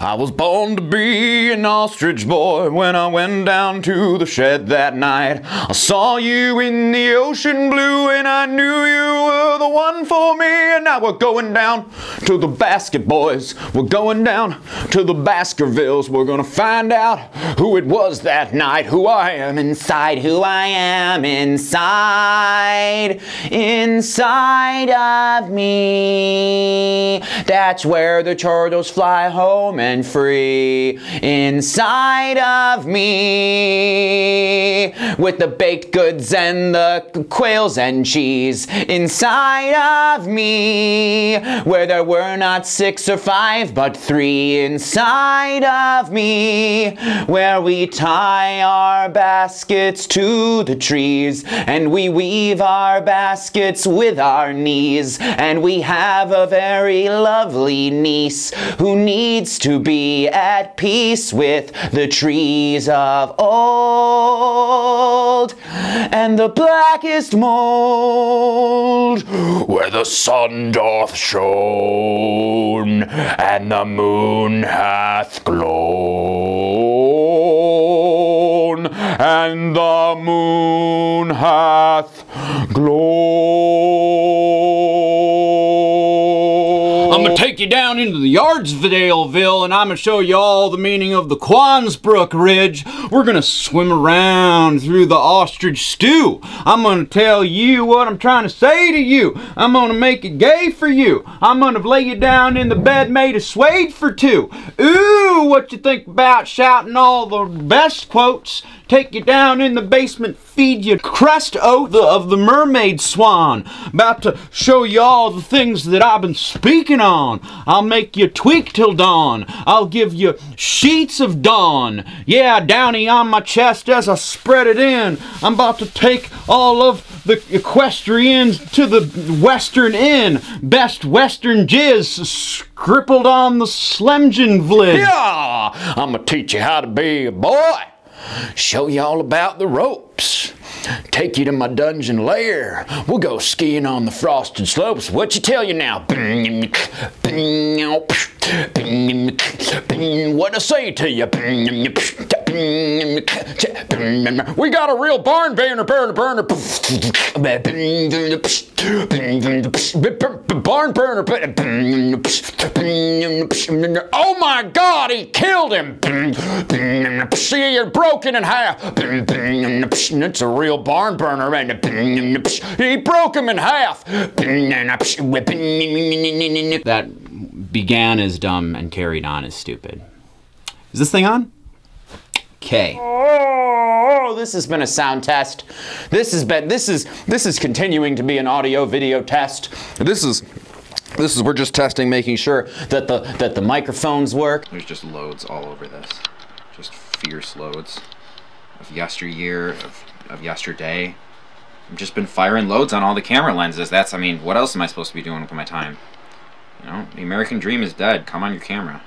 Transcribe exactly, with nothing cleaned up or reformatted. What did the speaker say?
I was born to be an ostrich boy. When I went down to the shed that night, I saw you in the ocean blue, and I knew you were the one for me. And now we're going down to the basket, boys. We're going down to the Baskervilles. We're gonna find out who it was that night. Who I am inside, who I am inside, inside of me. That's where the turtles fly home and free, inside of me, with the baked goods and the quails and cheese, inside of me, where there were not six or five but three, inside of me, where we tie our baskets to the trees, and we weave our baskets with our knees, and we have a very lovely niece who needs to be at peace with the trees of old and the blackest mold, where the sun doth shone and the moon hath glown, and the moon hath glown. I'm gonna take you down into the Yardsdaleville, and I'm gonna show you all the meaning of the Quansbrook Ridge. We're gonna swim around through the ostrich stew. I'm gonna tell you what I'm trying to say to you. I'm gonna make it gay for you. I'm gonna lay you down in the bed made of suede for two. Ooh, what you think about shouting all the best quotes? Take you down in the basement, feed you crust oath of the mermaid swan. About to show you all the things that I've been speaking on. I'll make you tweak till dawn. I'll give you sheets of dawn. Yeah, downy on my chest as I spread it in. I'm about to take all of the equestrians to the western inn. Best western jizz scribbled on the slemgen vlid. Yeah, I'm gonna teach you how to be a boy. Show y'all about the ropes. Take you to my dungeon lair. We'll go skiing on the frosted slopes. What you tell you now? What I say to you? We got a real barn burner, burner, burner. Barn burner. Oh my God, he killed him. See, you're broken in half. It's a real barn burner, and he broke him in half. That began as dumb and carried on as stupid. Is this thing on? Okay. Oh, this has been a sound test. This has been, this is, this is continuing to be an audio video test. This is, this is, we're just testing, making sure that the, that the microphones work. There's just loads all over this. Just fierce loads of yesteryear, of, of yesterday. I've just been firing loads on all the camera lenses. That's, I mean, what else am I supposed to be doing with my time? You know, the American dream is dead. Come on your camera.